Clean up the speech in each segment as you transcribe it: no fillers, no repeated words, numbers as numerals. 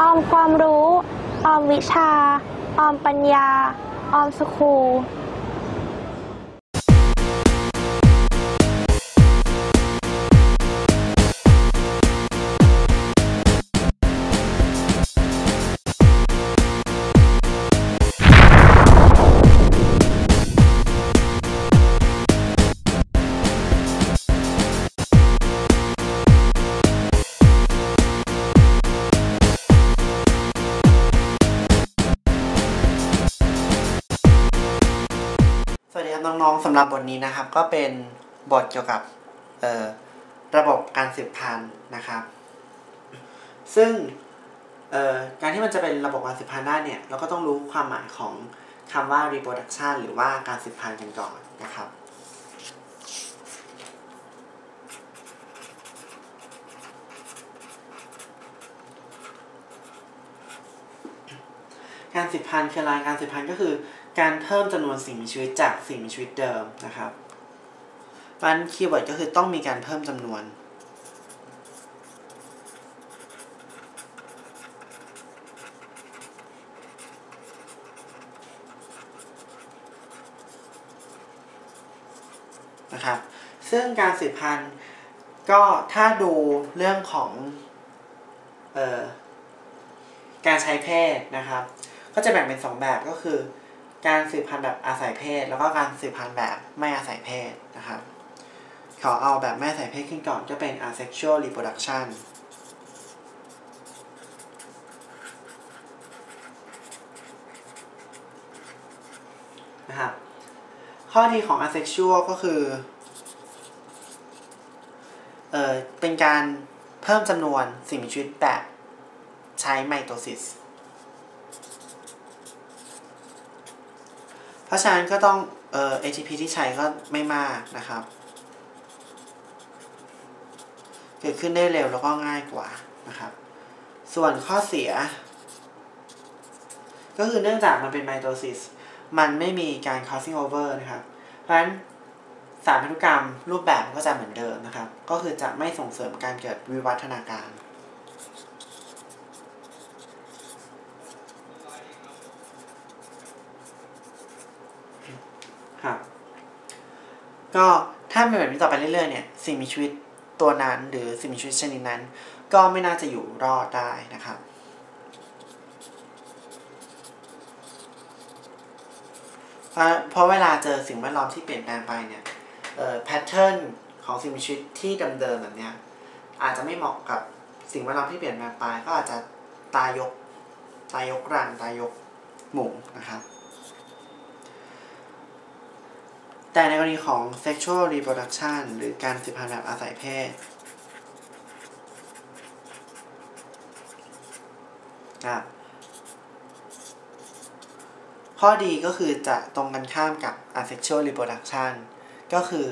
ออมความรู้ออมวิชาออมปัญญาออมสคูลสวัสดีครับน้องๆสำหรับบทนี้นะครับก็เป็นบทเกี่ยวกับระบบการสืบพันธุ์นะครับซึ่งการที่มันจะเป็นระบบการสืบพันธุ์ได้เนี่ยเราก็ต้องรู้ความหมายของคำว่า reproduction หรือว่าการสืบพันธุ์กันก่อนนะครับการสืบพันธุ์คืออะไรการสืบพันธุ์ก็คือการเพิ่มจำนวนสิ่งมีชีวิตจากสิ่งมีชีวิตเดิมนะครับเพราะฉะนั้นคีย์เวิร์ดก็คือต้องมีการเพิ่มจำนวนนะครับซึ่งการสืบพันธุ์ก็ถ้าดูเรื่องของการใช้เพศนะครับก็จะแบ่งเป็น2แบบก็คือการสืบพันธุ์แบบอาศัยเพศแล้วก็การสืบพันธุ์แบบไม่อาศัยเพศนะครับขอเอาแบบไม่อาศัยเพศขึ้นก่อนก็เป็น asexual reproduction นะครับข้อดีของ asexual ก็คือเป็นการเพิ่มจำนวนสิ่งมีชีวิตแบบใช้ไมโทซิสเพราะฉะนั้นก็ต้องATP ที่ใช้ก็ไม่มากนะครับเกิดขึ้นได้เร็วแล้วก็ง่ายกว่านะครับส่วนข้อเสียก็คือเนื่องจากมันเป็นไมโทซิสมันไม่มีการ crossing over นะครับเพราะฉะนั้นสารพันธุกรรมรูปแบบก็จะเหมือนเดิมนะครับก็คือจะไม่ส่งเสริมการเกิดวิวัฒนาการก็ถ้าเป็นแบบนี้ต่อไปเรื่อยๆเนี่ยสิ่งมีชีวิตตัวนั้นหรือสิ่งมีชีวิตชนิดนั้นก็ไม่น่าจะอยู่รอดได้นะครับเพราะเวลาเจอสิ่งแวดล้อมที่เปลี่ยนแปลงไปเนี่ยแพทเทิร์นของสิ่งมีชีวิตที่เดิมๆแบบเนี้ยอาจจะไม่เหมาะกับสิ่งแวดล้อมที่เปลี่ยนแปลงไปก็อาจจะตายยกรังตายยกหมู่นะครับแต่ในกรณีของ sexual reproduction หรือการสืบพันธุ์แบบอาศัยเพศครับข้อดีก็คือจะตรงกันข้ามกับ asexual reproduction ก็คือ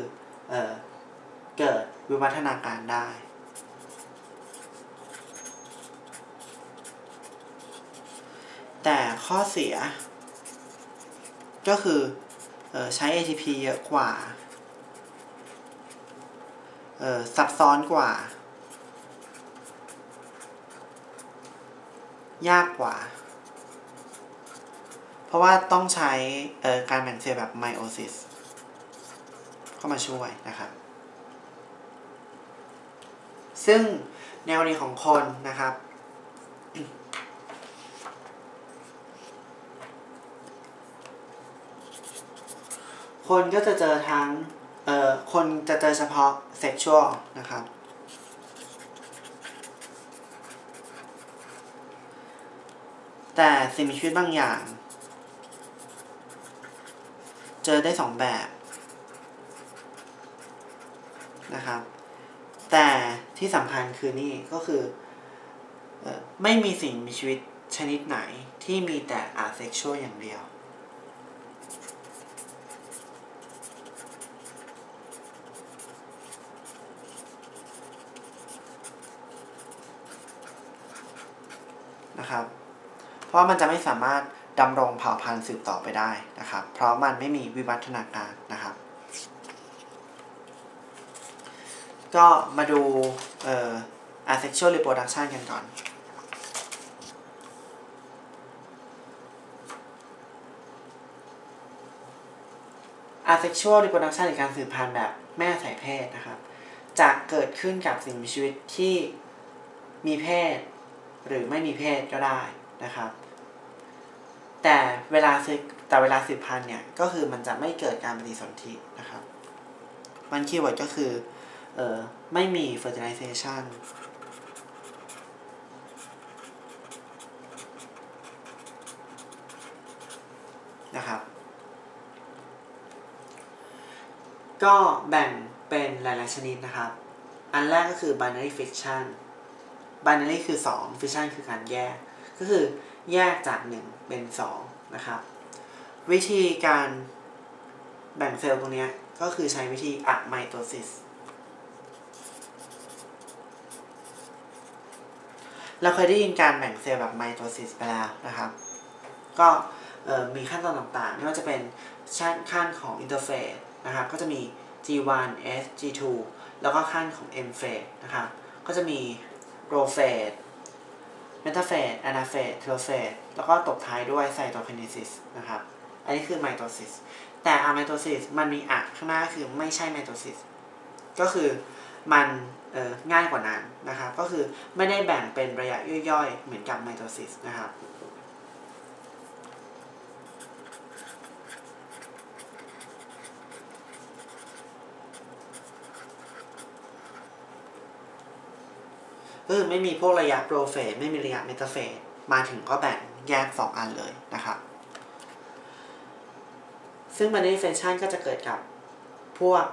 เกิดวิวัฒนาการได้แต่ข้อเสียก็คือใช้ ATP เยอะกว่าซับซ้อนกว่ายากกว่าเพราะว่าต้องใช้การแบ่งเซลล์แบบไมโอซิสเข้ามาช่วยนะครับซึ่งในกรณีของคนนะครับ คนก็จะเจอทั้งคนจะเจอเฉพาะ sexual นะครับแต่สิ่งมีชีวิตบางอย่างเจอได้2แบบนะครับแต่ที่สำคัญคือนี่ก็คือไม่มีสิ่งมีชีวิตชนิดไหนที่มีแต่ asexual อย่างเดียวนะครับเพราะมันจะไม่สามารถดำรงเผ่าพันธุ์สืบต่อไปได้นะครับเพราะมันไม่มีวิวัฒนาการนะครับก็มาดูasexual reproduction กันก่อน asexual reproduction หรือการสืบพันธุ์แบบแม่สายเพศนะครับจะเกิดขึ้นกับสิ่งมีชีวิตที่มีเพศหรือไม่มีเพศก็ได้นะครับแต่เวลาสืบพันธุ์เนี่ยก็คือมันจะไม่เกิดการปฏิสนธินะครับมันคีย์เวิร์ดก็คือไม่มี fertilization นะครับก็แบ่งเป็นหลายๆชนิดนะครับอันแรกก็คือ binary fission binary คือ2 fission คือการแยกก็คือแยกจาก1เป็น2นะครับวิธีการแบ่งเซลล์ตรงนี้ก็คือใช้วิธีอะไมโทซิสเราเคยได้ยินการแบ่งเซลล์แบบไมโทซิสไปแล้วนะครับก็มีขั้นตอนต่างๆไม่ว่าจะเป็นขั้นของอินเตอร์เฟสนะครับก็จะมี G1 S G2 แล้วก็ขั้นของ M phase นะครับก็จะมีโปรเฟสเมตาเฟสแอนาเฟสเทโลเฟสแล้วก็ตบท้ายด้วยไซโตไคเนซิสนะครับอันนี้คือไมโทซิสแต่อะไมโทซิสมันมีอะข้างหน้าคือไม่ใช่ไมโทซิสก็คือมันง่ายกว่านั้นนะครับก็คือไม่ได้แบ่งเป็นระยะย่อยๆเหมือนกับไมโทซิสนะครับคือไม่มีพวกระยะโปรเฟสไม่มีระยะเมตาเฟสมาถึงก็แบ่งแยก2อันเลยนะครับซึ่ง binary fission ก็จะเกิดกับพวก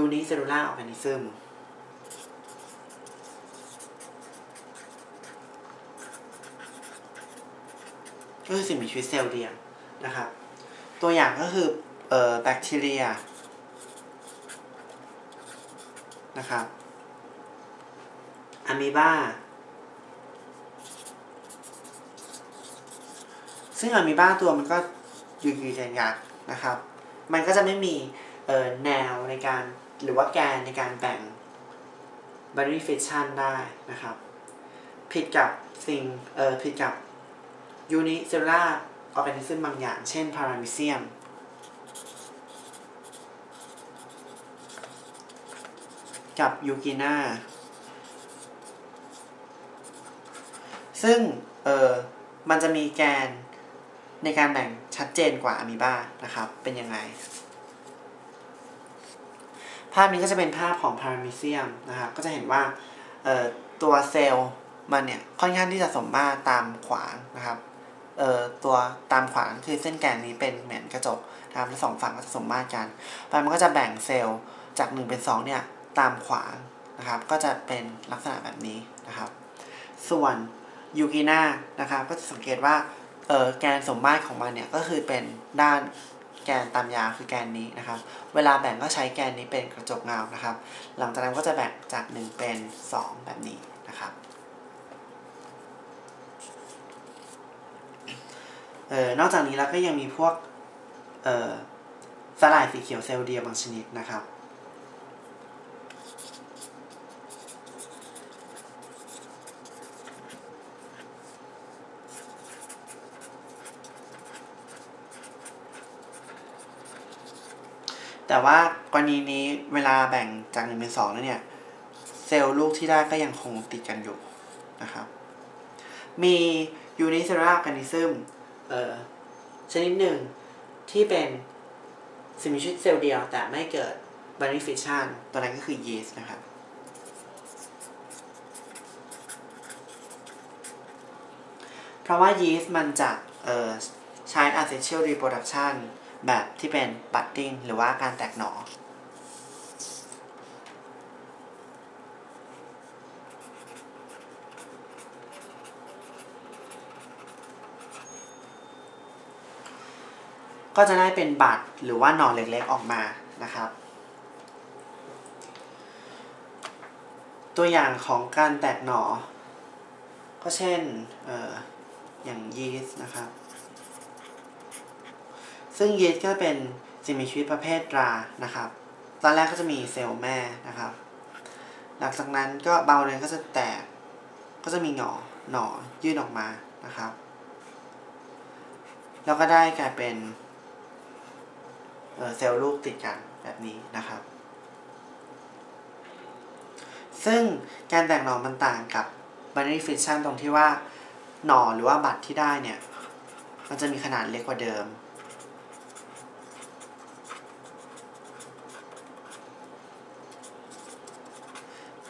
unicellular organism ก็คือสิ่งมีชีวิตเซลล์เดียวนะครับตัวอย่างก็คือแบคทีเรียนะครับอะมีบาซึ่งอะมีบาตัวมันก็ยืดๆยากๆนะครับมันก็จะไม่มีแนวในการหรือว่าแกนในการแบ่ง binary fission ได้นะครับผิดกับ unicellular organism บางอย่างเช่น parameciumกับยูกิน่าซึ่งมันจะมีแกนในการแบ่งชัดเจนกว่าอะมีบานะครับเป็นยังไงภาพนี้ก็จะเป็นภาพของพารามิเซียมนะครับก็จะเห็นว่าตัวเซลล์มันเนี่ยค่อนข้างที่จะสมมาตรตามขวางนะครับตัวตามขวางคือเส้นแกนนี้เป็นเหมือนกระจกนะครับและสองฝั่งก็จะสมมาตรกันมันก็จะแบ่งเซลล์จาก1เป็น2เนี่ยตามขวางนะครับก็จะเป็นลักษณะแบบนี้นะครับส่วนยูกิน่านะครับก็จะสังเกตว่าแกนสมมาตรของมันเนี่ยก็คือเป็นด้านแกนตามยาวคือแกนนี้นะครับเวลาแบ่งก็ใช้แกนนี้เป็นกระจกเงานะครับหลังจากนั้นก็จะแบ่งจาก1เป็น2แบบนี้นะครับนอกจากนี้เราก็ยังมีพวกสลายสีเขียวเซลล์เดียวบางชนิดนะครับแต่ว่ากรณีนี้เวลาแบ่งจาก1เป็น2แล้วเนี่ยเซลล์ลูกที่ได้ก็ยังคงติดกันอยู่นะครับมี unicellular organism ชนิดหนึ่งที่เป็นสิ่งมีชีวิตเซลล์เดียวแต่ไม่เกิด binary fission ตัวนั้นก็คือยีสต์นะครับเพราะว่ายีสต์มันจะใช้ asexual reproductionแบบที่เป็น budding หรือว่าการแตกหนอก็จะได้เป็นบัดหรือว่าหนอเล็กๆออกมานะครับตัวอย่างของการแตกหนอก็เช่นอย่างยีสต์นะครับซึ่งยีสต์ก็เป็นสิ่งมีชีวิตประเภทรานะครับตอนแรกก็จะมีเซลล์แม่นะครับหลังจากนั้นก็เบาเนยก็จะแตกก็จะมีหน่อยื่นออกมานะครับแล้วก็ได้กลายเป็น เซลล์ลูกติดกันแบบนี้นะครับซึ่งการแตกหนอนมันต่างกับ binary fission ตรงที่ว่าหนอนหรือว่าบัตรที่ได้เนี่ยมันจะมีขนาดเล็กกว่าเดิม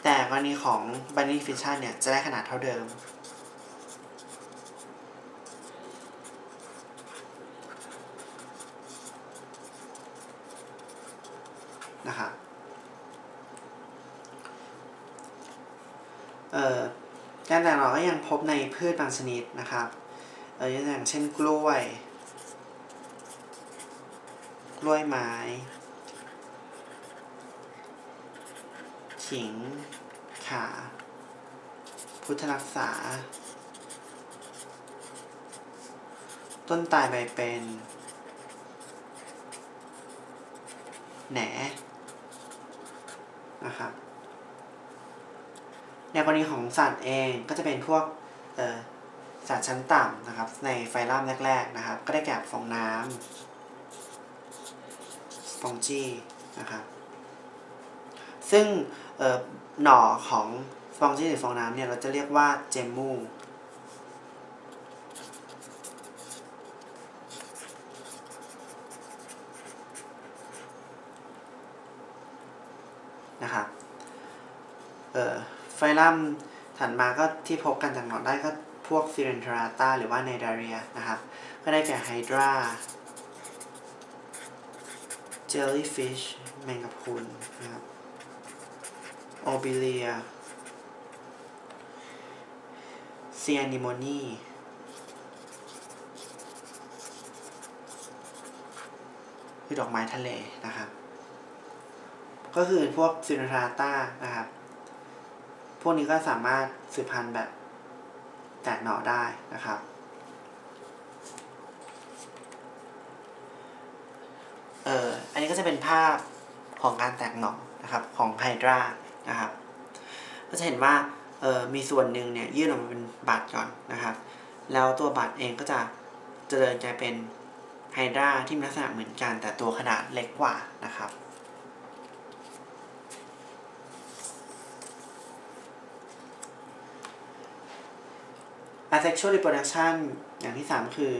แต่กรณีของ binary fission เนี่ยจะได้ขนาดเท่าเดิมนะครับการแตกหน่อก็ยังพบในพืชบางชนิดนะครับอย่างเช่นกล้วยไม้ขิงข่าพุทธรักษาต้นตาลใบเป็นแหนนะครับในกรณีของสัตว์เองก็จะเป็นพวกสัตว์ชั้นต่ำนะครับในไฟลัมแรกๆนะครับก็ได้แก่ฟองน้ำฟองจี้นะครับซึ่งหน่อของฟองจี้หรือฟองน้ำเนี่ยเราจะเรียกว่าเจมมูนะครับไฟลัมถัดมาก็ที่พบกันจากหนอนได้ก็พวกซิเรนทราตาหรือว่าไนดาเรียนะครับก็ได้แก่ไฮดราเจลลี่ฟิชแมงกะพรุนนะครับโอบิเลียซีแอนิโมนีคือดอกไม้ทะเลนะครับก็คือพวกซิเรนทราตานะครับพวกนี้ก็สามารถสืบพันธุ์แบบแตกหน่อได้นะครับอันนี้ก็จะเป็นภาพของการแตกหน่อนะครับของไฮดรานะครับก็จะเห็นว่ามีส่วนหนึ่งเนี่ยยื่นออกมาเป็นบัตรก่อนนะครับแล้วตัวบัตรเองก็จะเจริญกลายเป็นไฮดราที่มีลักษณะเหมือนกันแต่ตัวขนาดเล็กกว่านะครับasexual reproduction อย่างที่ 3 คือ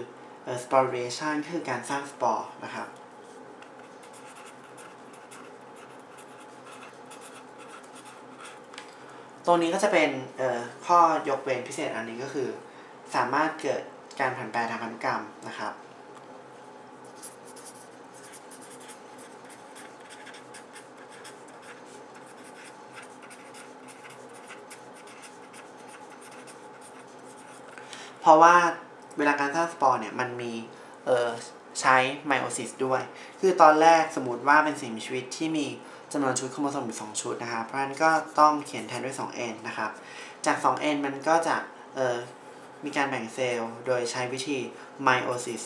sporation คือการสร้างสปอร์นะครับตรงนี้ก็จะเป็นข้อยกเว้นพิเศษอันนี้ก็คือสามารถเกิดการผันแปรทางพันธุกรรมนะครับเพราะว่าเวลาการสร้างสปอร์เนี่ยมันมีใช้ไมโอซิสด้วยคือตอนแรกสมมติว่าเป็นสิ่งมีชีวิตที่มีจำนวนชุดโครโมโซมอยู่2ชุดนะครับเพราะฉะนั้นก็ต้องเขียนแทนด้วย 2n นะครับจาก 2n มันก็จะมีการแบ่งเซลล์โดยใช้วิธีไมโอซิส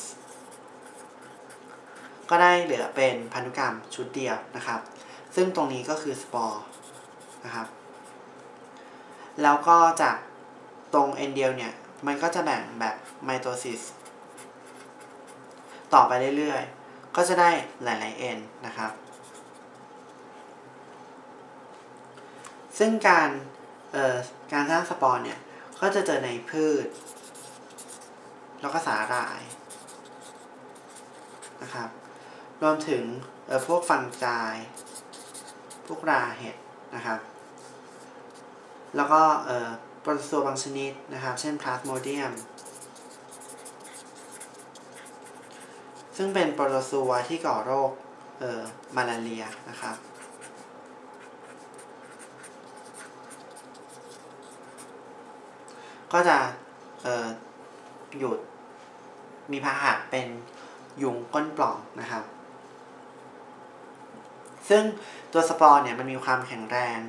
ก็ได้เหลือเป็นพันธุกรรมชุดเดียวนะครับซึ่งตรงนี้ก็คือสปอร์นะครับแล้วก็จากตรง n เดียวเนี่ยมันก็จะแบ่งแบบไมโทซิสต่อไปเรื่อยๆก็จะได้หลายๆ n นะครับซึ่งการสร้างสปอร์เนี่ยก็จะเจอในพืชแล้วก็สาหร่ายนะครับรวมถึงพวกฟังไกพวกราเห็ดนะครับแล้วก็โปรโตซัวบางชนิดนะครับเช่นพลาสโมเดียมซึ่งเป็นโปรโตซัวที่ก่อโรคมาลาเรียนะครับก็จะหยุดมีพาหะเป็นยุงก้นปล่องนะครับซึ่งตัวสปอร์เนี่ยมันมีความแข็งแรง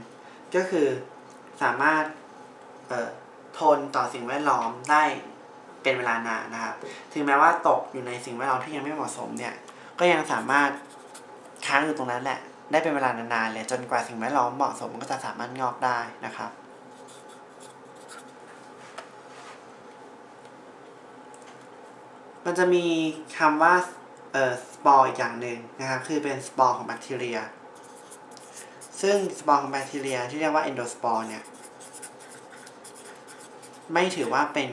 ก็คือสามารถทนต่อสิ่งแวดล้อมได้เป็นเวลานานนะครับถึงแม้ว่าตกอยู่ในสิ่งแวดล้อมที่ยังไม่เหมาะสมเนี่ยก็ยังสามารถค้างอยู่ตรงนั้นแหละได้เป็นเวลานานๆเลยจนกว่าสิ่งแวดล้อมเหมาะสมก็จะสามารถงอกได้นะครับมันจะมีคำว่า สปอร์อีกอย่างหนึ่งนะครับคือเป็นสปอร์ของแบคทีเรียซึ่งสปอร์ของแบคทีเรียที่เรียกว่าเอนโดสปอร์เนี่ยไม่ถือว่าเป็น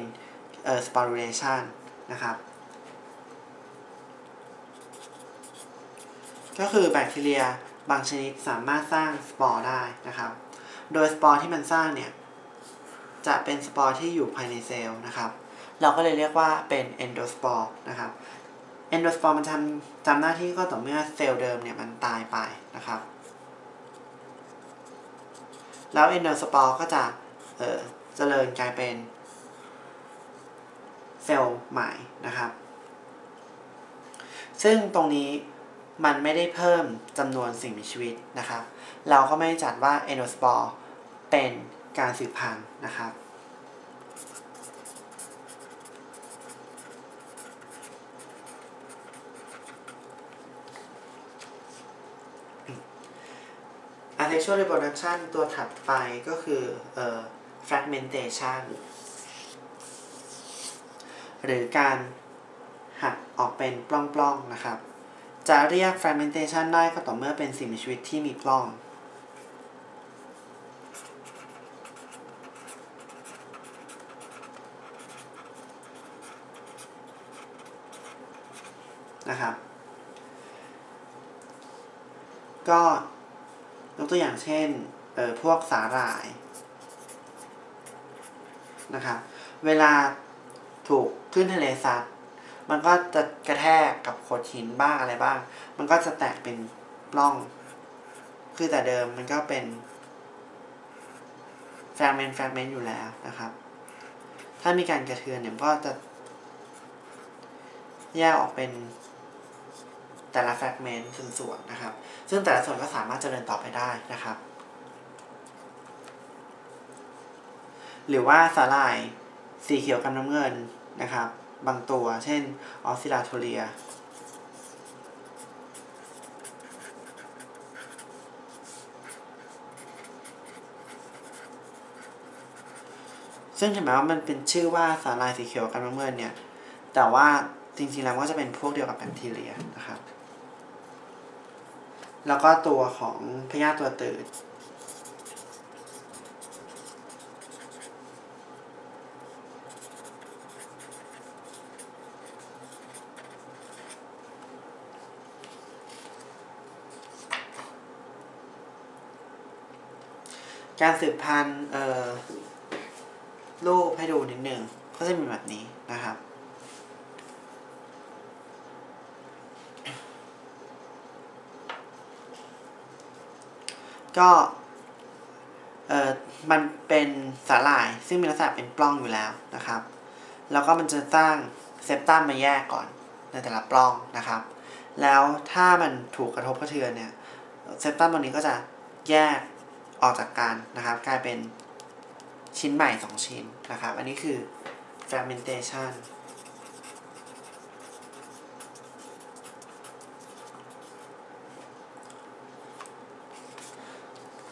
สปอรูเลชันนะครับก็คือแบคทีเรียบางชนิดสามารถสร้างสปอร์ได้นะครับโดยสปอร์ที่มันสร้างเนี่ยจะเป็นสปอร์ที่อยู่ภายในเซลล์นะครับเราก็เลยเรียกว่าเป็นเอนโดสปอร์นะครับเอนโดสปอร์มันทำหน้าที่ก็ต่อเมื่อเซลล์เดิมเนี่ยมันตายไปนะครับแล้วเอนโดสปอร์ก็จะเจริญกลายเป็นเซลล์ใหม่นะครับซึ่งตรงนี้มันไม่ได้เพิ่มจำนวนสิ่งมีชีวิตนะครับเราก็ไม่จัดว่าเอนโดสปอร์เป็นการสืบพันธุ์นะครับasexual reproduction ตัวถัดไปก็คือ fragmentation หรือการหักออกเป็นปล้องๆนะครับจะเรียก fragmentation ได้ก็ต่อเมื่อเป็นสิ่งมีชีวิตที่มีปล้องนะครับก็ยกตัวอย่างเช่นพวกสาหร่ายนะครับเวลาถูกคลื่นทะเลซัดมันก็จะกระแทกกับโขดหินบ้างอะไรบ้างมันก็จะแตกเป็นปล้องคือแต่เดิมมันก็เป็นแฟกเมนต์อยู่แล้วนะครับถ้ามีการกระเทือนเนี่ยก็จะแยกออกเป็นแต่ละแฟกเมนต์ส่วนๆนะครับซึ่งแต่ละส่วนก็สามารถเจริญต่อไปได้นะครับหรือว่าสาหร่ายสีเขียวกับน้ำเงินนะครับบางตัวเช่นออสซิลาโทเรียซึ่งถึงแม้ว่ามันเป็นชื่อว่าสาหร่ายสีเขียวกับน้ำเงินเนี่ยแต่ว่าจริงๆแล้วก็จะเป็นพวกเดียวกับแบคทีเรียนะครับแล้วก็ตัวของพยาธิตัวตืดการสืบพันธุ์รูปให้ดูนิดหนึ่งก็จะมีแบบนี้นะครับก็มันเป็นสาหร่ายซึ่งมีลักษณะเป็นปล้องอยู่แล้วนะครับแล้วก็มันจะสร้างเซปตัมมาแยกก่อนในแต่ละปล้องนะครับแล้วถ้ามันถูกกระทบกระเทือนเนี่ยเซปตัมตรงนี้ก็จะแยกออกจากกันนะครับกลายเป็นชิ้นใหม่2ชิ้นนะครับอันนี้คือ fragmentation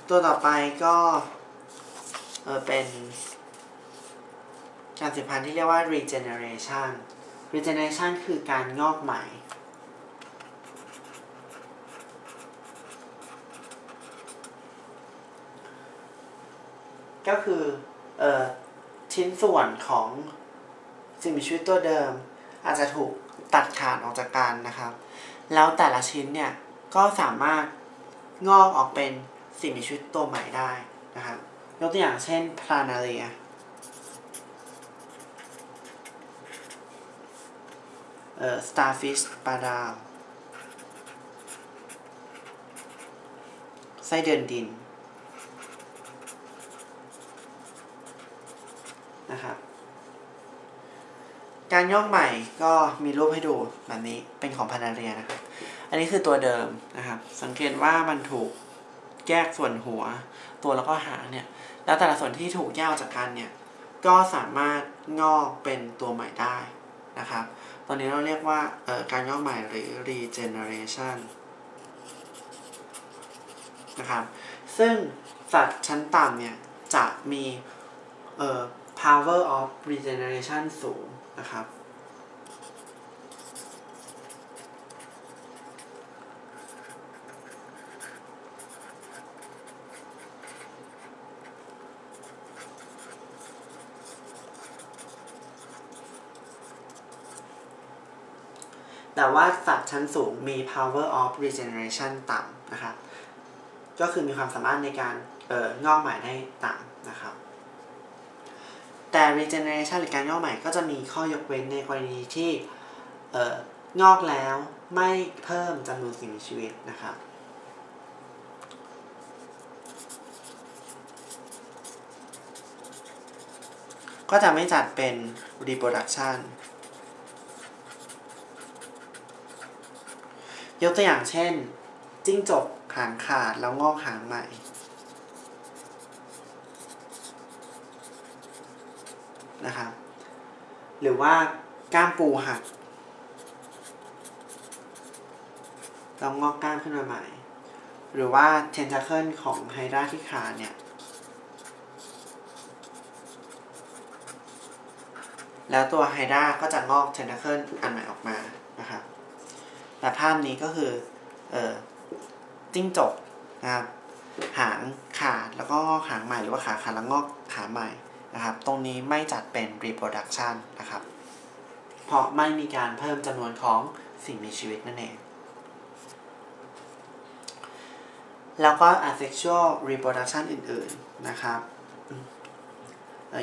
ตัวต่อไปก็เป็นการสืบพันธุ์ที่เรียกว่า regeneration คือการงอกใหม่ก็คือชิ้นส่วนของสิ่งมีชีวิตตัวเดิมอาจจะถูกตัดขาดออกจากกันนะครับแล้วแต่ละชิ้นเนี่ยก็สามารถงอกออกเป็นสิ่งมีชีวิตตัวใหม่ได้นะครับยกตัวอย่างเช่นพลานาเรียสตาร์ฟิชปลาดาวไส้เดือนดินนะครับการงอกใหม่ก็มีรูปให้ดูแบบนี้เป็นของพลานาเรียนะครับอันนี้คือตัวเดิมนะครับสังเกตว่ามันถูกแยกส่วนหัวตัวแล้วก็หางเนี่ยแล้วแต่ละส่วนที่ถูกแยกออกจากกันเนี่ยก็สามารถงอกเป็นตัวใหม่ได้นะครับตอนนี้เราเรียกว่าการงอกใหม่หรือ regeneration นะครับซึ่งสัตว์ชั้นต่ำเนี่ยจะมี power of regeneration สูงนะครับ แต่ว่าสัตว์ชั้นสูงมี power of regeneration ต่ำนะครับก็คือมีความสามารถในการงอกใหม่ได้ต่ำนะครับแต่ regeneration หรือการงอกใหม่ก็จะมีข้อยกเว้นในกรณีที่งอกแล้วไม่เพิ่มจำนวนสิ่งมีชีวิตนะครับก็จะไม่จัดเป็น reproduction ยกตัวอย่างเช่นจิ้งจกหางขาดแล้วงอกหางใหม่นะครับหรือว่าก้ามปูหักแล้วงอกก้ามขึ้นมาใหม่หรือว่า tentacle ของไฮดราที่ขาเนี่ยแล้วตัวไฮดราก็จะงอก tentacle อันใหม่ออกมานะครับแต่ภาพนี้ก็คือจิ้งจกนะครับหางขาดแล้วก็งอกหางใหม่หรือว่าขาขาดแล้วงอกขาใหม่นะครับตรงนี้ไม่จัดเป็น reproduction นะครับเพราะไม่มีการเพิ่มจำนวนของสิ่งมีชีวิตนั่นเองแล้วก็ asexual reproduction อื่นๆนะครับ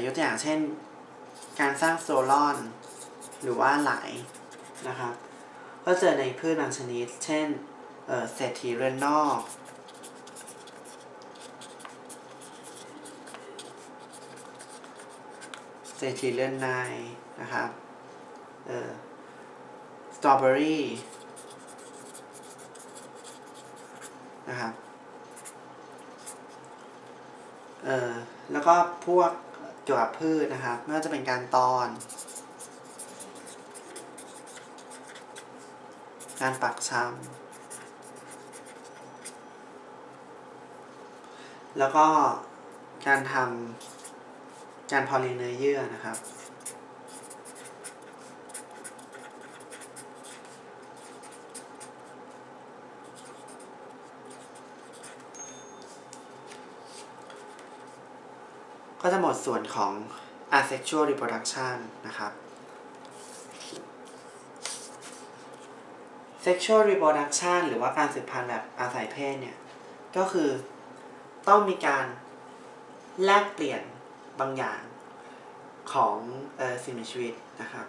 ยกตัวอย่างเช่นการสร้างโซลอนหรือว่าไหลนะครับก็เจอในพืชบางชนิดเช่นเศรษฐีเรือนนอกเศรษฐีเรือนในนะครับสตรอเบอรี่นะครับแล้วก็พวกเกี่ยวกับพืชนะครับไม่ว่าจะเป็นการตอนการปักชำแล้วก็การทำการพอลิเนอร์เยื่อนะครับก็จะหมดส่วนของ asexual reproduction นะครับ sexual reproduction หรือว่าการสืบพันธุ์แบบอาศัยเพศเนี่ยก็คือต้องมีการแลกเปลี่ยนบางอย่างของสิ่งมีชีวิตนะครับ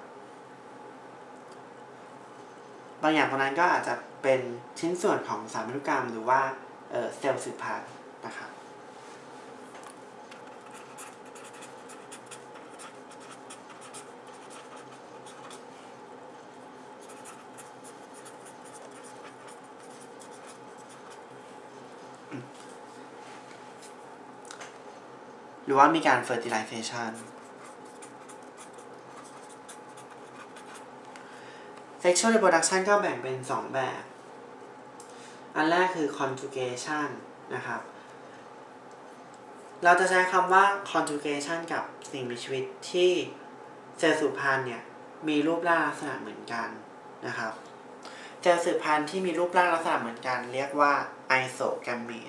บางอย่างตรงนั้นก็อาจจะเป็นชิ้นส่วนของสารพันธุกรรมหรือว่าเซลล์สืบพันธุ์นะครับหรือว่ามีการ fertilization sexual reproduction ก็แบ่งเป็น2แบบอันแรกคือ conjugation นะครับเราจะใช้คำว่า conjugation กับสิ่งมีชีวิตที่เซลล์สืบพันธุ์เนี่ยมีรูปร่างลักษณะเหมือนกันนะครับเซลล์สืบพันธุ์ที่มีรูปร่างลักษณะเหมือนกันเรียกว่า isogamy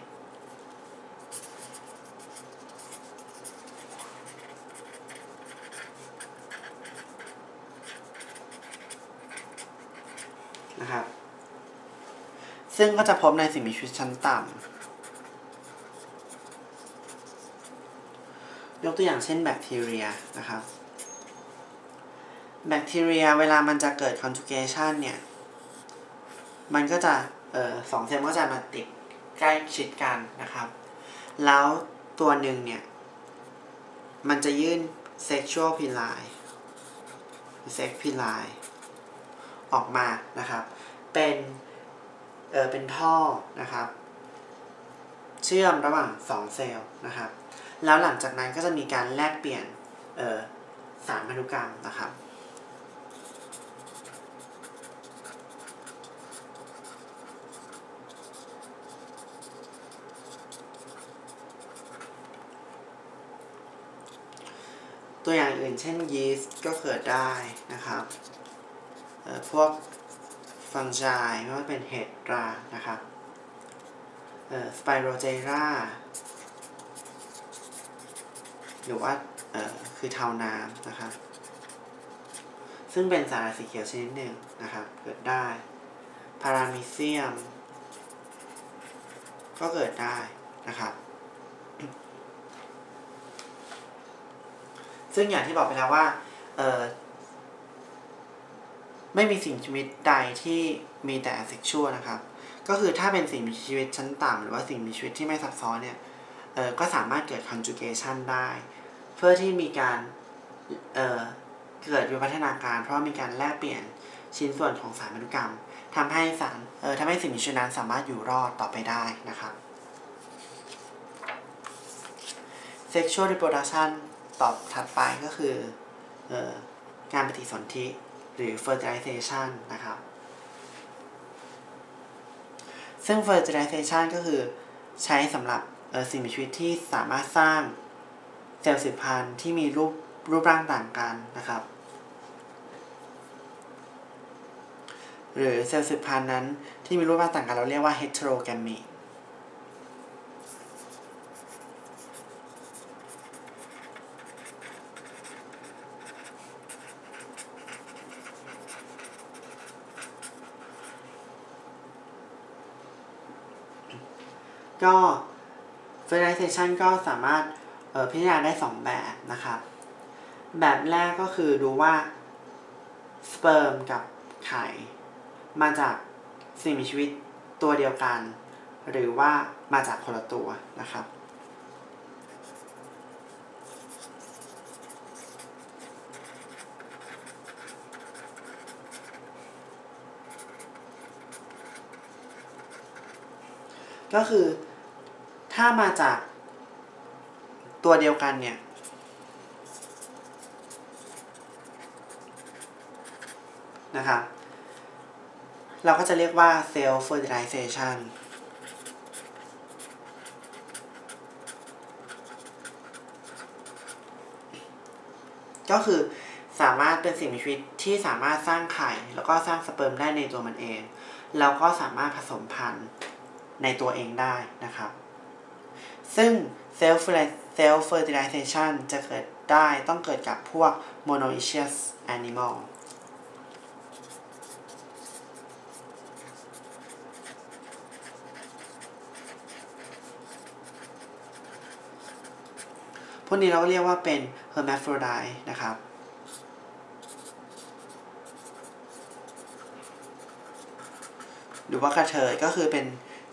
นะครับซึ่งก็จะพบในสิ่งมีชีวิตชั้นต่ำยกตัวอย่างเช่นแบคทีเรียนะครับแบคทีเรียเวลามันจะเกิด conjugation เนี่ยมันก็จะสองเซลล์ก็จะมาติดใกล้ชิดกันนะครับแล้วตัวหนึ่งเนี่ยมันจะยื่น sexual pili หรือ sex piliออกมานะครับเป็นท่อนะครับเชื่อมระหว่าง2เซลล์นะครับแล้วหลังจากนั้นก็จะมีการแลกเปลี่ยนสารพันธุกรรมนะครับตัวอย่างอื่นเช่นยีสต์ก็เกิดได้นะครับพวกฟังไชไม่ว่าเป็นเห็ดรานะครับสไปโรเจราหรือว่าคือเทาน้ำนะครับ ซึ่งเป็นสาหร่ายสีเขียวชนิดหนึ่งนะครับเกิดได้พารามิเซียมก็เกิดได้นะครับซึ่งอย่างที่บอกไปแล้วว่าไม่มีสิ่งชีวิตใดที่มีแต่เซ็กชวลนะครับก็คือถ้าเป็นสิ่งมีชีวิตชั้นต่ำหรือว่าสิ่งมีชีวิตที่ไม่ซับซ้อนเนี่ยก็สามารถเกิดคอนจูเกชันได้เพื่อที่มีการเกิดวิวัฒนาการเพราะมีการแลกเปลี่ยนชิ้นส่วนของสารพันธุกรรมทำให้สิ่งมีชีวิตนั้นสามารถอยู่รอดต่อไปได้นะครับ sexual reproduction ตอบถัดไปก็คือการปฏิสนธิหรือ fertilization นะครับซึ่ง fertilization ก็คือใช้สำหรับสิ่งมีชีวิตที่สามารถสร้างเซลล์สืบพันธุ์ที่มีรูปร่างต่างกันนะครับหรือเซลล์สืบพันธุ์นั้นที่มีรูปร่างต่างกันเราเรียกว่า heterogamy ก็ fertilization ก็สามารถพิจารณาได้2แบบนะครับแบบแรกก็คือดูว่าสเปิร์มกับไข่มาจากสิ่งมีชีวิตตัวเดียวกันหรือว่ามาจากคนละตัวนะครับก็คือถ้ามาจากตัวเดียวกันเนี่ยนะครับเราก็จะเรียกว่า self fertilization ก็คือสามารถเป็นสิ่งมีชีวิตที่สามารถสร้างไข่แล้วก็สร้างสเปิร์มได้ในตัวมันเองแล้วก็สามารถผสมพันธุ์ในตัวเองได้นะครับซึ่ง self fertilization จะเกิดได้ต้องเกิดกับพวก monoecious animalพวกนี้เราก็เรียกว่าเป็น hermaphrodite นะครับหรือว่ากระเทยก็คือเป็น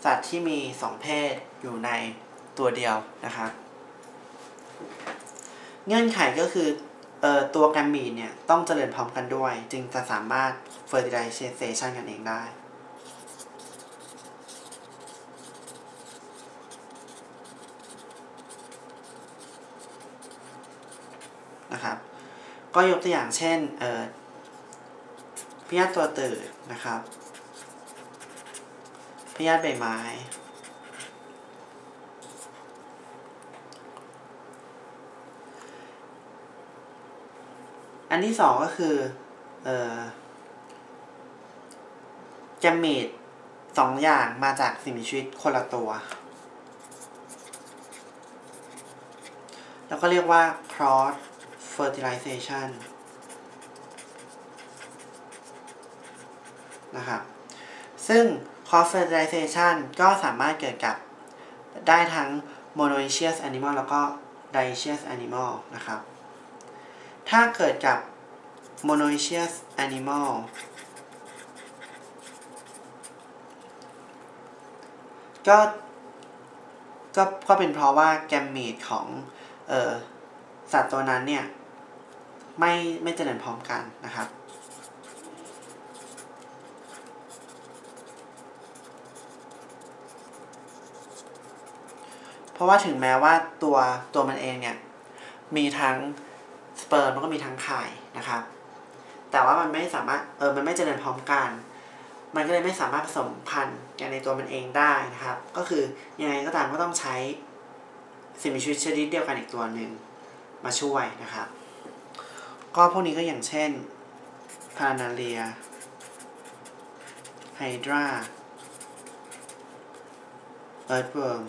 สัตว์ที่มี2เพศอยู่ในตัวเดียวนะครับเงื่อนไขก็คือตัวแกมีตเนี่ยต้องเจริญพร้อมกันด้วยจึงจะสามารถ fertilization กันเองได้นะครับก็ยกตัวอย่างเช่นพยาธิตัวตืดนะครับพยาธิใบไม้อันที่สองก็คือแกมีต2อย่างมาจากสิ่งมีชีวิตคนละตัวแล้วก็เรียกว่า cross fertilization นะครับซึ่ง cross fertilization ก็สามารถเกิดกับได้ทั้ง monoecious animal แล้วก็ dioecious animal นะครับถ้าเกิดกับ monoecious animal ก็เป็นเพราะว่าแกมีตของสัตว์ตัวนั้นเนี่ยไม่เจริญพร้อมกันนะครับเพราะว่าถึงแม้ว่าตัวมันเองเนี่ยมีทั้งสเปิร์มแล้วก็มีทั้งไข่นะครับแต่ว่ามันไม่สามารถมันไม่เจริญพร้อมกันมันก็เลยไม่สามารถผสมพันธุ์กันในตัวมันเองได้นะครับก็คือยังไงก็ตามก็ต้องใช้สิ่งมีชีวิตชนิดเดียวกันอีกตัวหนึ่งมาช่วยนะครับก็พวกนี้ก็อย่างเช่นพารานาเลียไฮดราเอิร์ธเวิร์ม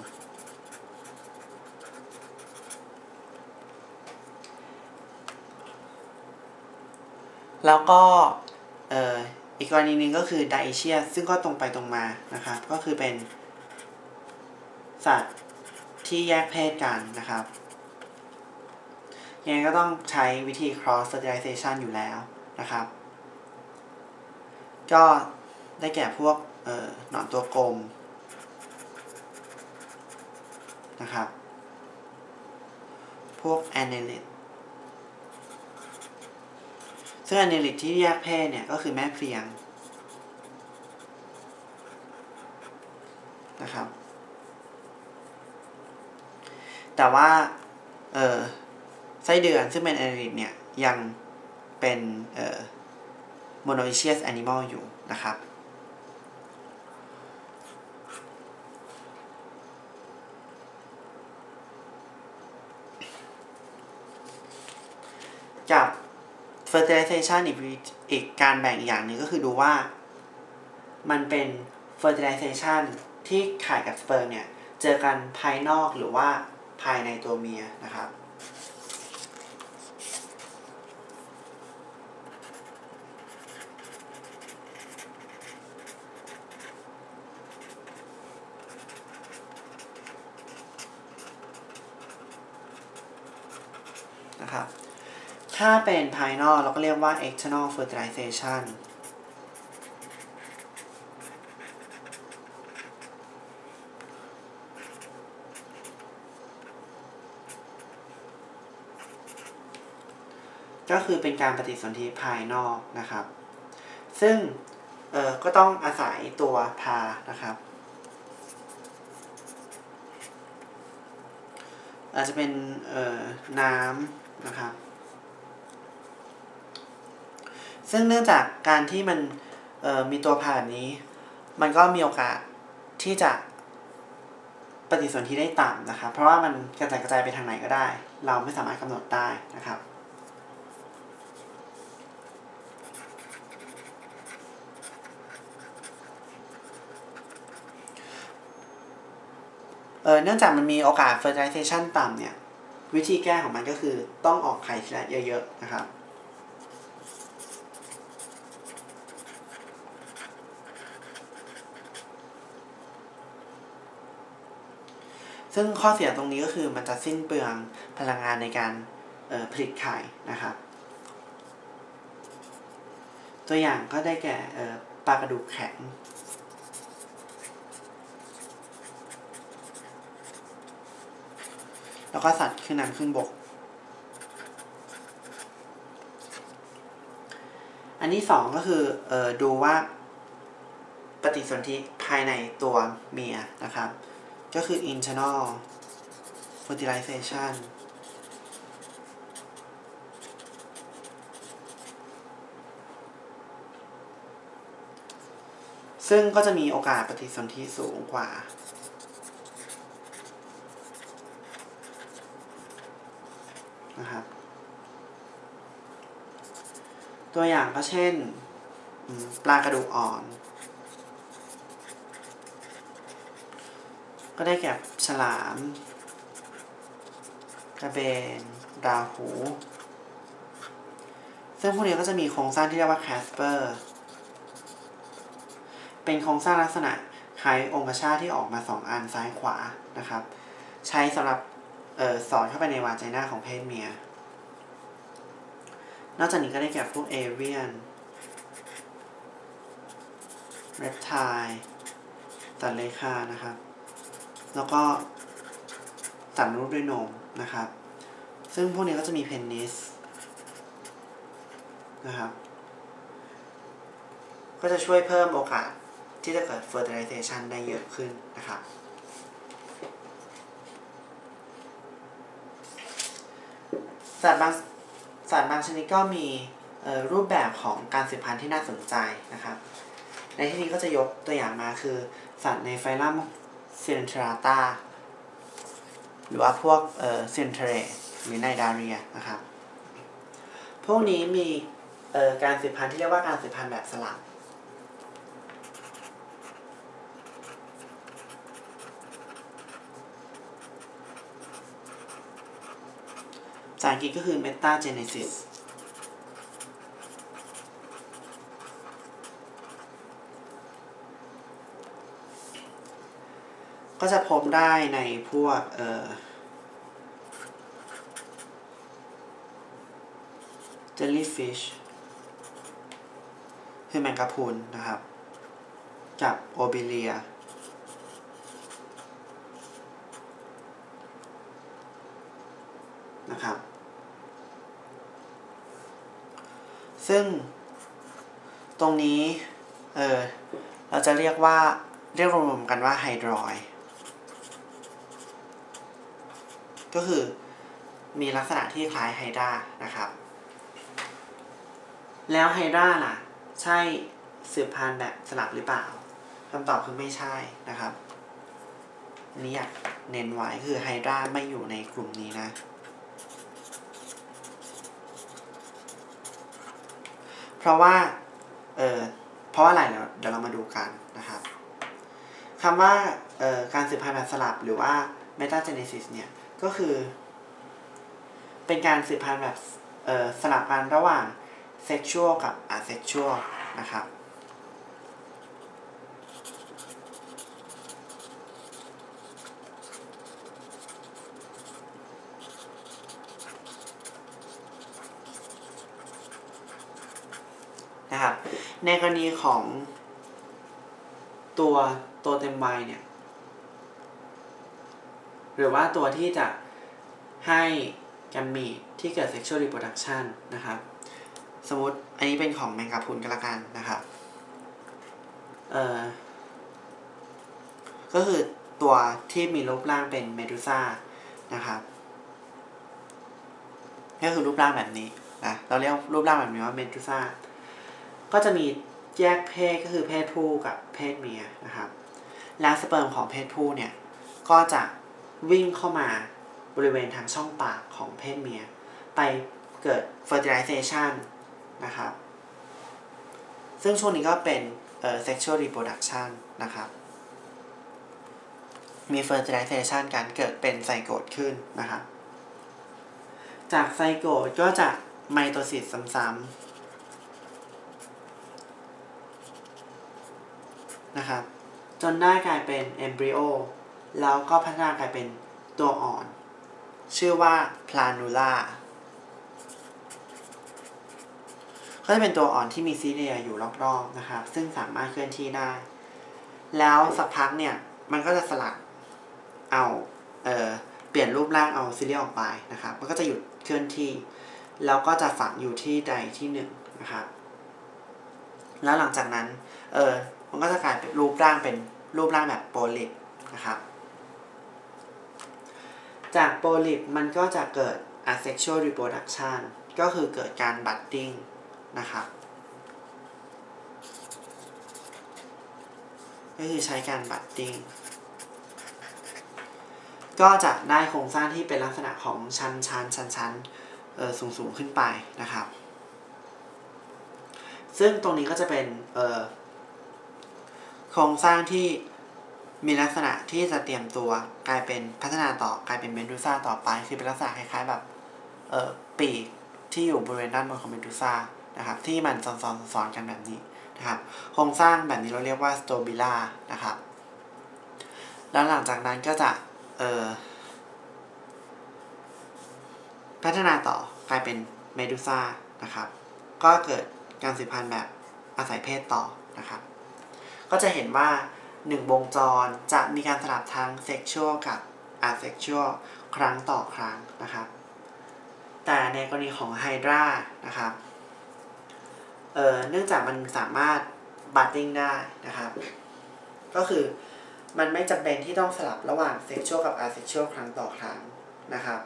แล้วก็อีกกรณีหนึ่งก็คือไดเอเชียสซึ่งก็ตรงไปตรงมานะครับก็คือเป็นสัตว์ที่แยกเพศกันนะครับยังไงก็ต้องใช้วิธี cross fertilization อยู่แล้วนะครับก็ได้แก่พวกหนอนตัวกลมนะครับพวก annelid ซึ่ง annelid ที่แยกเพศเนี่ยก็คือแม่เพลียงนะครับแต่ว่าไส้เดือนซึ่งเป็น annelid เนี่ยยังเป็นmonoecious animal อยู่นะครับกับ fertilization อีกการแบ่งอย่างนึงก็คือดูว่ามันเป็น fertilization ที่ไข่กับสเปิร์มเนี่ยเจอกันภายนอกหรือว่าภายในตัวเมียนะครับถ้าเป็นภายนอกเราก็เรียกว่า external fertilization ก็คือเป็นการปฏิสนธิภายนอกนะครับซึ่งก็ต้องอาศัยตัวพานะครับอาจจะเป็นน้ำนะครับซึ่งเนื่องจากการที่มันมีตัวพาแบบนี้มันก็มีโอกาสที่จะปฏิสนธิได้ต่ำนะครับเพราะว่ามันกระจายไปทางไหนก็ได้เราไม่สามารถกำหนดได้นะครับเนื่องจากมันมีโอกาส fertilization ต่ำเนี่ยวิธีแก้ของมันก็คือต้องออกไข่ทีละเยอะๆนะครับซึ่งข้อเสียตรงนี้ก็คือมันจะสิ้นเปลืองพลังงานในการผลิตไข่นะครับตัวอย่างก็ได้แก่ปลากระดูกแข็งแล้วก็สัตว์ขึ้นน้ำขึ้นบกอันที่สองก็คือดูว่าปฏิสนธิภายในตัวเมียนะครับก็คือ internal fertilization ซึ่งก็จะมีโอกาสปฏิสนธิสูงกว่านะครับตัวอย่างก็เช่นปลากระดูกอ่อนก็ได้แก่ฉลามกระเบนราหูซึ่งพวกนี้ก็จะมีโครงสร้างที่เรียกว่าแคสเปอร์เป็นโครงสร้างลักษณะคล้ายองคชาตที่ออกมา2อันซ้ายขวานะครับใช้สำหรับสอดเข้าไปในวาไจน่าของเพศเมียนอกจากนี้ก็ได้แก่พวกเอเวียนเรปไทล์สัตว์เลื้อยคลานนะครับแล้วก็สัตว์รูปด้วยนมนะครับซึ่งพวกนี้ก็จะมีเพนนิสนะครับก็จะช่วยเพิ่มโอกาสที่จะเกิด fertilization ได้เยอะขึ้นนะครับสัตว์บางชนิดก็มีรูปแบบของการสืบพันธุ์ที่น่าสนใจนะครับในที่นี้ก็จะยกตัวอย่างมาคือสัตว์ในไฟลัมเซนทราตาหรือว่าพวกเซนเทเรหรือไนดาเรียนะครับพวกนี้มีการสืบพันธุ์ที่เรียกว่าการสืบพันธุ์แบบสลับภาษาอังกฤษก็คือเมตาเจเนซิส ก็จะพบได้ในพวกjellyfish คือแมงกะพรุนนะครับกับโอบิเลียนะครับซึ่งตรงนี้เราจะเรียกรวมๆกันว่าไฮดรอยก็คือมีลักษณะที่คล้ายไฮดรานะครับแล้วไฮดราล่ะใช่สืบพันธุ์แบบสลับหรือเปล่าคำตอบคือไม่ใช่นะครับนี่อยากเน้นไว้คือไฮดราไม่อยู่ในกลุ่มนี้นะเพราะว่าอะไรเดี๋ยวเรามาดูกันนะครับคำว่าการสืบพันธุ์แบบสลับหรือว่าเมตาเจเนซิสเนี่ยก็คือเป็นการสืบพันธุ์แบบสลับกันระหว่างเซ็กชวลกับอะเซ็กชวลนะครับในกรณีของตัวเต็มวัยเนี่ยหรือว่าตัวที่จะให้แกมมีตที่เกิด sexual reproduction นะครับสมมติอันนี้เป็นของแมงกะพรุนกันละกันนะครับก็คือตัวที่มีรูปร่างเป็นเมดูซ่านะครับก็คือรูปร่างแบบนี้นะเราเรียกรูปร่างแบบนี้ว่าเมดูซ่าก็จะมีแยกเพศก็คือเพศผู้กับเพศเมียนะครับแล้วสเปิร์มของเพศผู้เนี่ยก็จะวิ่งเข้ามาบริเวณทางช่องปากของเพศเมียไปเกิด fertilization นะครับซึ่งช่วงนี้ก็เป็น sexual reproduction นะครับมี fertilization การเกิดเป็นไซโกตขึ้นนะครับจากไซโกตก็จะไมโทซิสซ้ำๆนะครับจนได้กลายเป็นเอมบริโอแล้วก็พัฒนากลายเป็นตัวอ่อนชื่อว่าพลานูล่าก็จะเป็นตัวอ่อนที่มีซีเรียอยู่รอบๆนะครับซึ่งสามารถเคลื่อนที่ได้แล้วสักพักเนี่ยมันก็จะสลัดเอาเปลี่ยนรูปร่างเอาซีเรียออกไปนะครับมันก็จะหยุดเคลื่อนที่แล้วก็จะฝังอยู่ที่ใดที่หนึ่งนะครับแล้วหลังจากนั้นมันก็จะกลายเป็นรูปร่างแบบโปลิปนะครับจากโปลิปมันก็จะเกิด asexual reproduction ก็คือเกิดการบัดดิ้งนะครับก็คือใช้การบัดดิ้งก็จะได้โครงสร้างที่เป็นลักษณะของชั้นสูงขึ้นไปนะครับซึ่งตรงนี้ก็จะเป็นโครงสร้างที่มีลักษณะที่จะเตรียมตัวกลายเป็นพัฒนาต่อกลายเป็นเมดูซ่าต่อไปคือเป็นลักษณะคล้ายๆแบบปีกที่อยู่บริเวณด้านบนของเมดูซ่านะครับที่มันซ้อนกันแบบนี้นะครับโครงสร้างแบบนี้เราเรียกว่าสโตบิล่านะครับแล้วหลังจากนั้นก็จะพัฒนาต่อกลายเป็นเมดูซ่านะครับก็เกิดการสืบพันธุ์แบบอาศัยเพศต่อนะครับก็จะเห็นว่า1วงจรจะมีการสลับทั้งเซ็กชวลกับอะเซ็กชวลครั้งต่อครั้งนะครับแต่ในกรณีของไฮดรานะครับเนื่องจากมันสามารถบัดดิ้งได้นะครับก็คือมันไม่จำเป็นที่ต้องสลับระหว่างเซ็กชวลกับอะเซ็กชวลครั้งต่อครั้งนะครับ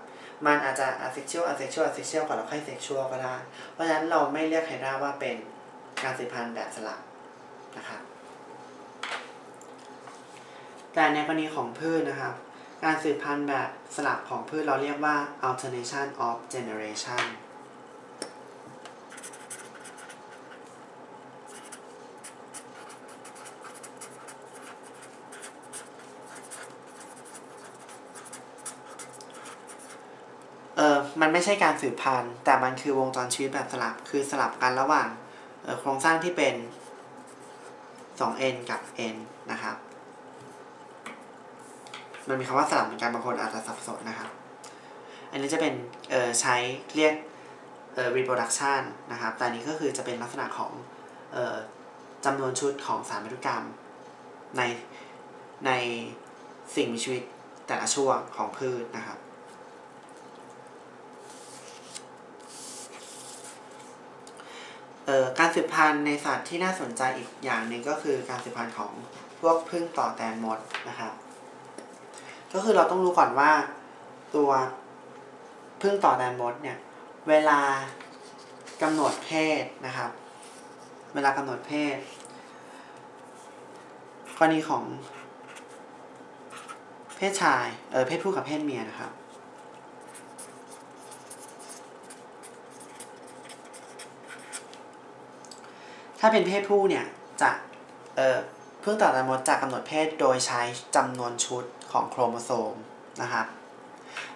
มันอาจจะอะเซ็กชวลก่อนแล้วค่อยเซ็กชวลก็ได้เพราะฉะนั้นเราไม่เรียกไฮดราว่าเป็นการสืบพันธุ์แบบสลับนะครับแต่ในกรณีของพืชนะครับการสืบพันธุ์แบบสลับของพืชเราเรียกว่า alternation of generation มันไม่ใช่การสืบพันธุ์แต่มันคือวงจรชีวิตแบบสลับคือสลับกันระหว่างโครงสร้างที่เป็น 2n กับ n นะครับ มันมีคำว่าสลับเหมือนกันบางคนอาจจะสับสนนะครับอันนี้จะเป็นใช้เรียกreproduction นะครับแต่นี้ก็คือจะเป็นลักษณะของจำนวนชุดของสารพันธุกรรมในสิ่งมีชีวิตแต่ละช่วงของพืช นะครับการสืบพันธุ์ในสัตว์ที่น่าสนใจอีกอย่างหนึ่งก็คือการสืบพันธุ์ของพวกผึ้งต่อแตนมดนะครับก็คือเราต้องรู้ก่อนว่าตัวผึ้งต่อแตนมดเนี่ยเวลากำหนดเพศนะครับเวลากำหนดเพศกรณีของเพศชายเพศผู้กับเพศเมียนะครับถ้าเป็นเพศผู้เนี่ยจะผึ้งต่อแตนมดจะกำหนดเพศโดยใช้จำนวนชุดของโครโมโซมนะครับ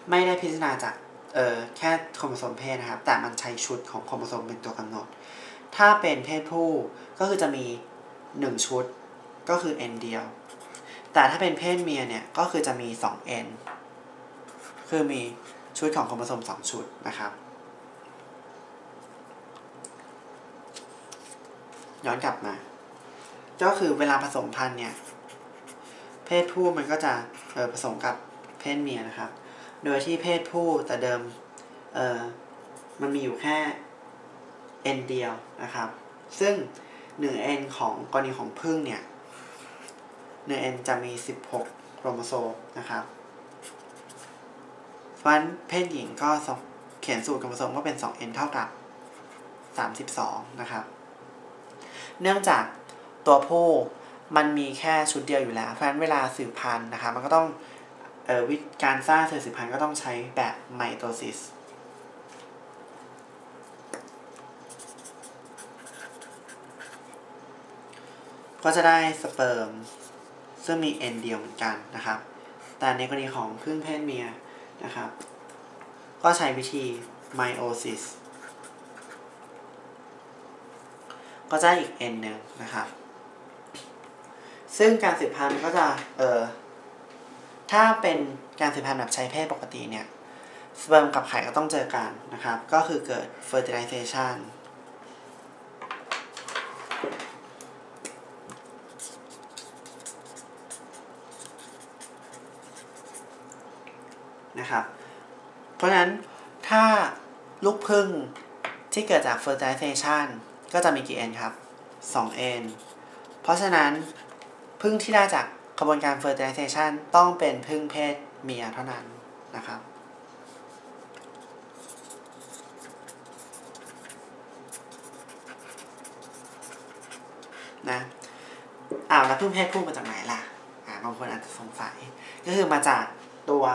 ไม่ได้พิจารณาจากแค่โครโมโซมเพศนะครับแต่มันใช้ชุดของโครโมโซมเป็นตัวกำหนดถ้าเป็นเพศผู้ก็คือจะมี1ชุดก็คือ n เดียวแต่ถ้าเป็นเพศเมียเนี่ยก็คือจะมี2 n คือมีชุดของโครโมโซม2ชุดนะครับย้อนกลับมาก็คือเวลาผสมพันธุ์เนี่ยเพศผู้มันก็จะผสมกับเพศเมียนะครับโดยที่เพศผู้แต่เดิมมันมีอยู่แค่ n เดียวนะครับซึ่ง 1n ของกรณีของผึ้งเนี่ย 1n จะมี16 โครโมโซมนะครับเพราะฉะนั้นเพศหญิงก็เขียนสูตรโครโมโซมว่าเป็น 2n เท่ากับ32นะครับเนื่องจากตัวผู้มันมีแค่ชุดเดียวอยู่แล้วเพราะฉะนั้นเวลาสืบพันธุ์นะคะมันก็ต้องวิธีการสร้างเซลล์สืบพันธุ์ก็ต้องใช้แบบไมโทซิสก็จะได้สเปิร์มซึ่งมี n เดียวเหมือนกันนะครับแต่ในกรณีของผึ้งเพศเมียนะครับก็ใช้วิธีไมโอซิสก็จะได้อีก n หนึ่งนะครับซึ่งการสืบพันธุ์ก็จะถ้าเป็นการสืบพันธุ์แบบใช้เพศปกติเนี่ยสเปิร์มกับไข่ก็ต้องเจอกันนะครับก็คือเกิด fertilization นะครับเพราะฉะนั้นถ้าลูกผึ้งที่เกิดจาก fertilization ก็จะมีกี่ n ครับ 2n เพราะฉะนั้นผึ้งที่ได้จากกระบวนการ fertilization ต้องเป็นผึ้งเพศเมียเท่านั้นนะครับนะแล้วผึ้งเพศผู้มาจากไหนล่ะบางคนอาจจะสงสัยก็คือมาจากตัว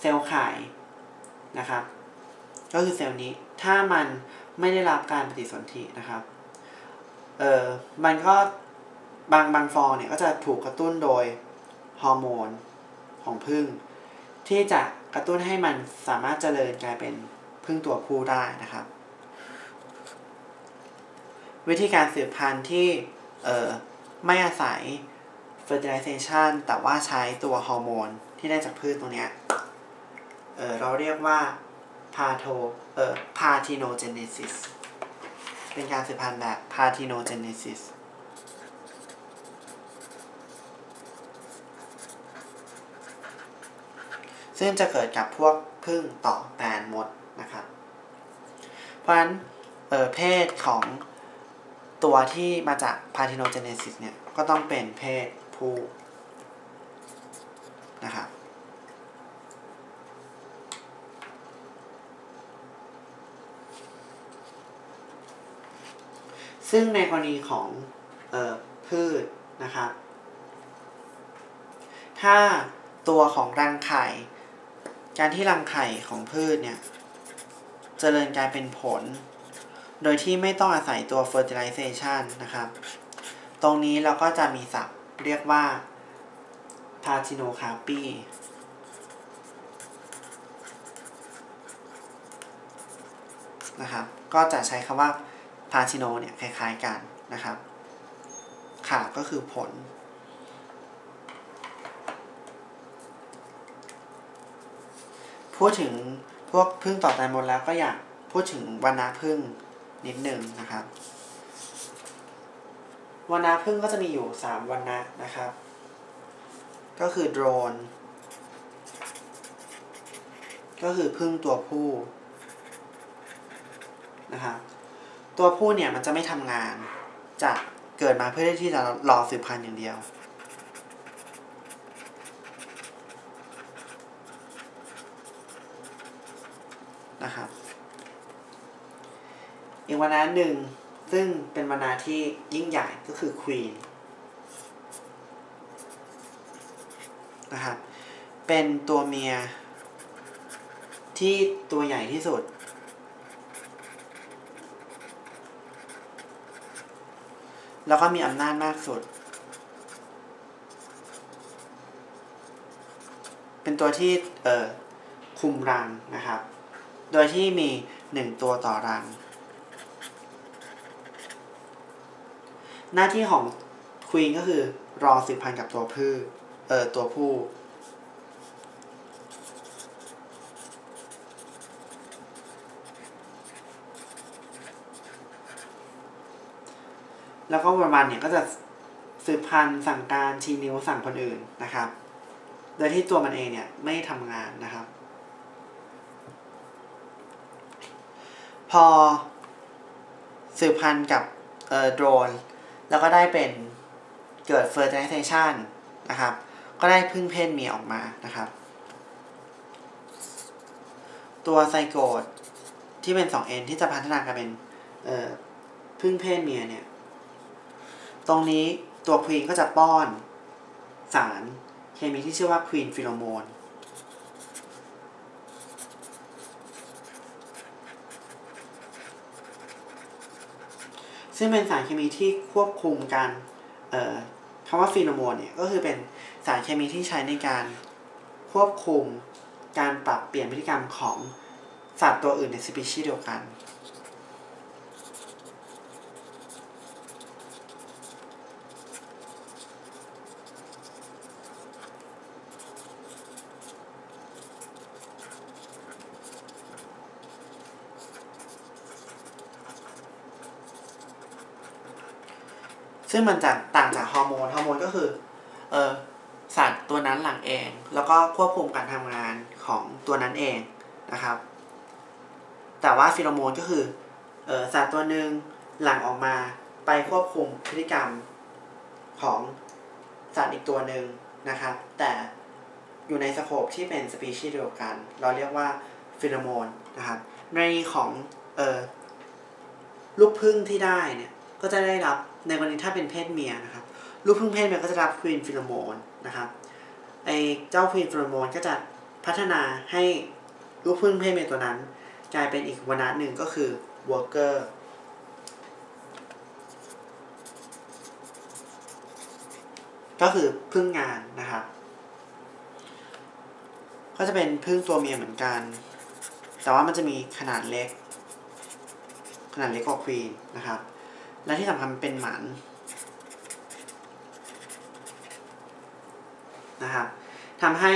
เซลล์ไข่นะครับก็คือเซลล์นี้ถ้ามันไม่ได้รับการปฏิสนธินะครับมันก็บางฟองเนี่ยก็จะถูกกระตุ้นโดยฮอร์โมนของผึ้งที่จะกระตุ้นให้มันสามารถเจริญกลายเป็นผึ้งตัวผู้ได้นะครับวิธีการสืบพันธุ์ที่ไม่อาศัย fertilization แต่ว่าใช้ตัวฮอร์โมนที่ได้จากพืชตัวเนี้ยเราเรียกว่า parthenogenesis เป็นการสืบพันธุ์แบบ parthenogenesisซึ่งจะเกิดกับพวกผึ้งต่อแตนมดนะครับเพราะฉะนั้นเพศของตัวที่มาจาก parthenogenesis เนี่ยก็ต้องเป็นเพศผู้นะครับซึ่งในกรณีของพืชนะครับถ้าตัวของรังไข่การที่รังไข่ของพืชเนี่ยเจริญกลายเป็นผลโดยที่ไม่ต้องอาศัยตัว fertilization นะครับตรงนี้เราก็จะมีศัพท์เรียกว่า parthenocarpy นะครับก็จะใช้คำว่า partheno เนี่ยคล้ายๆกันนะครับขาก็คือผล พูดถึงพวกผึ้งต่อตายมดแล้วก็อยากพูดถึงวนาผึ้งนิดหนึ่งนะครับวนาผึ้งก็จะมีอยู่3วนะนะครับก็คือโดรนก็คือผึ้งตัวผู้นะครับตัวผู้เนี่ยมันจะไม่ทำงานจะเกิดมาเพื่อที่จะรอสืบพันธุ์อย่างเดียวนะครับอีกวนาหนึ่งซึ่งเป็นวนาที่ยิ่งใหญ่ก็คือควีนนะครับเป็นตัวเมียที่ตัวใหญ่ที่สุดแล้วก็มีอำนาจมากสุดเป็นตัวที่คุมรังนะครับโดยที่มี1ตัวต่อรังหน้าที่ของควีนก็คือรอสืบพันธุ์กับตัวผู้แล้วก็ประมาณเนี่ยก็จะสืบพันธุ์สั่งการชี้นิ้วสั่งคนอื่นนะครับโดยที่ตัวมันเองเนี่ยไม่ทำงานนะครับพอสืบพันธุ์กับโดรนแล้วก็ได้เป็นเกิด fertilization นะครับก็ได้ผึ้งเพศเมียออกมานะครับตัวไซโกตที่เป็น 2N ที่จะพัฒนากันเป็นผึ้งเพศเมียเนี่ยตรงนี้ตัวควีนก็จะป้อนสารเคมีที่ชื่อว่าควีนฟีโรโมนซึ่งเป็นสารเคมีที่ควบคุมการคำว่าฟีโรโมนเนี่ยก็คือเป็นสารเคมีที่ใช้ในการควบคุมการปรับเปลี่ยนพฤติกรรมของสัตว์ตัวอื่นในสปีชีส์เดียวกันซึ่งมันจะต่างจากฮอร์โมนก็คือสัตว์ตัวนั้นหลังเองแล้วก็ควบคุมการทำงานของตัวนั้นเองนะครับแต่ว่าฟีโรโมนก็คือสัตว์ตัวหนึ่งหลังออกมาไปควบคุมพฤติกรรมของสัตว์อีกตัวหนึ่งนะครับแต่อยู่ในสโคปที่เป็นสปีชีส์เดียวกันเราเรียกว่าฟีโรโมนนะครับในของลูกผึ้งที่ได้เนี่ยก็จะได้รับในกรณีถ้าเป็นเพศเมียนะครับลูกผึ้งเพศเมียก็จะรับควีนฟีโรโมนนะครับไอ้เจ้าควีนฟีโรโมนก็จะพัฒนาให้ลูกผึ้งเพศเมียตัวนั้นกลายเป็นอีกวนะหนึ่งก็คือวอร์เกอร์ก็คือผึ้งงานนะครับก็จะเป็นผึ้งตัวเมียเหมือนกันแต่ว่ามันจะมีขนาดเล็กกว่าควีนนะครับและที่สำคัญเป็นหมันนะครับทำให้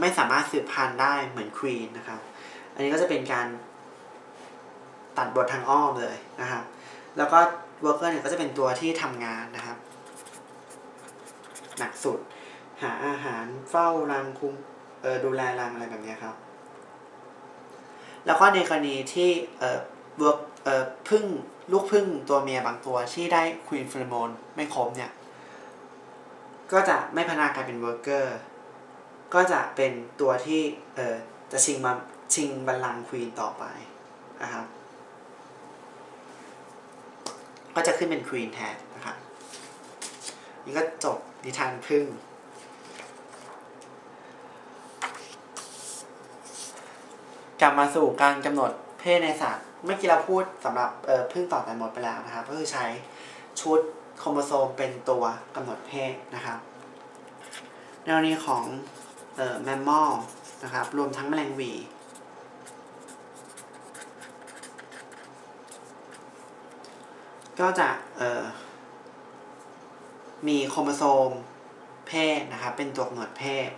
ไม่สามารถสืบพันธุ์ได้เหมือนควีนนะครับอันนี้ก็จะเป็นการตัดบททางอ้อมเลยนะครับแล้วก็วอร์เกอร์เนี่ยก็จะเป็นตัวที่ทำงานนะครับหนักสุดหาอาหารเฝ้ารังคุมดูแลรังอะไรแบบนี้ครับแล้วก็ในกรณีที่ผึ้งลูกผึ้งตัวเมียบางตัวที่ได้ควีนฟีโรโมนไม่ครบเนี่ยก็จะไม่พัฒนากลายเป็นเวิร์กเกอร์ก็จะเป็นตัวที่จะชิงบัลลังก์ควีนต่อไปนะครับก็จะขึ้นเป็นควีนแทนนะครับนี่ก็จบนิทานผึ้งกลับมาสู่การกำหนดเพศในสัตว์เมื่อกี้เราพูดสำหรับผึ้งต่อตายมดไปแล้วนะครับก็คือใช้ชุดโครโมโซมเป็นตัวกำหนดเพศนะครับในกรณีของแมมมอลนะครับรวมทั้งแมลงหวีก็จะมีโครโมโซมเพศนะครับเป็นตัวกำหนดเพศ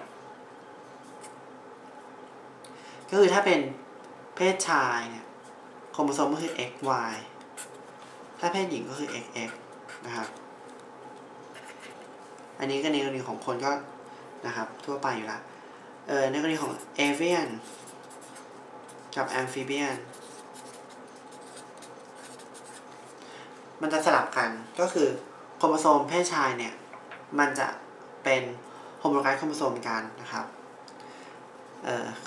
ก็คือถ้าเป็นเพศชายเนี่ยโครโมโซมก็คือ XY ถ้าเพศหญิงก็คือ XX นะครับอันนี้ก็ในกรณีของคนก็นะครับทั่วไปอยู่ละในกรณีของ Avian กับ Amphibian มันจะสลับกันก็คือโครโมโซมเพศชายเนี่ยมันจะเป็นโฮโมโลกัสโครโมโซมกันนะครับ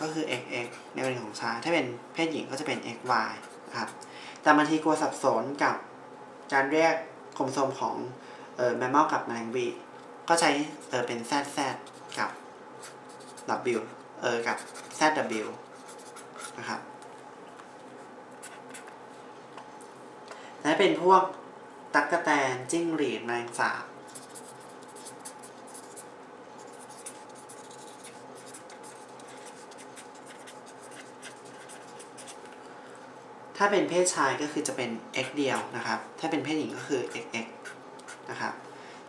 ก็คือ XX ในกรณีของชายถ้าเป็นเพศหญิงก็จะเป็น XY นะครับแต่บางทีกลัวสับสนกับการเรียกโครโมโซมของแมมมัลกับแมลงวีก็ใช้เป็น ZZ กับ W กับ ZW นะครับและเป็นพวกตั๊กแตนจิ้งหรีดแมลงสาบถ้าเป็นเพศชายก็คือจะเป็น X เดียวนะครับถ้าเป็นเพศหญิงก็คือ XX นะครับ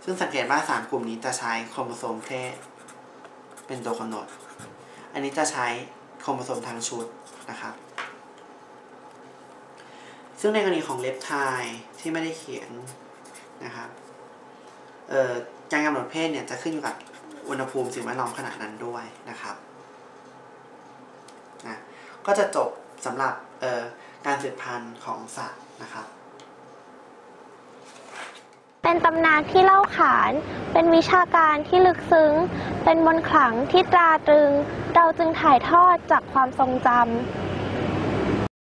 ซึ่งสังเกตว่า3กลุ่มนี้จะใช้โครโมโซมเพศเป็นตัวกำหนดอันนี้จะใช้โครโมโซมทั้งชุดนะครับซึ่งในกรณีของเล็บทายที่ไม่ได้เขียนนะครับการกำหนดเพศเนี่ยจะขึ้นอยู่กับอุณหภูมิสิ่งแวดล้อมขณะนั้นด้วยนะครับนะก็จะจบสำหรับการสืบพันธุ์ของสัตว์นะครับเป็นตำนานที่เล่าขานเป็นวิชาการที่ลึกซึ้งเป็นมนต์ขลังที่ตราตรึงเราจึงถ่ายทอดจากความทรงจำ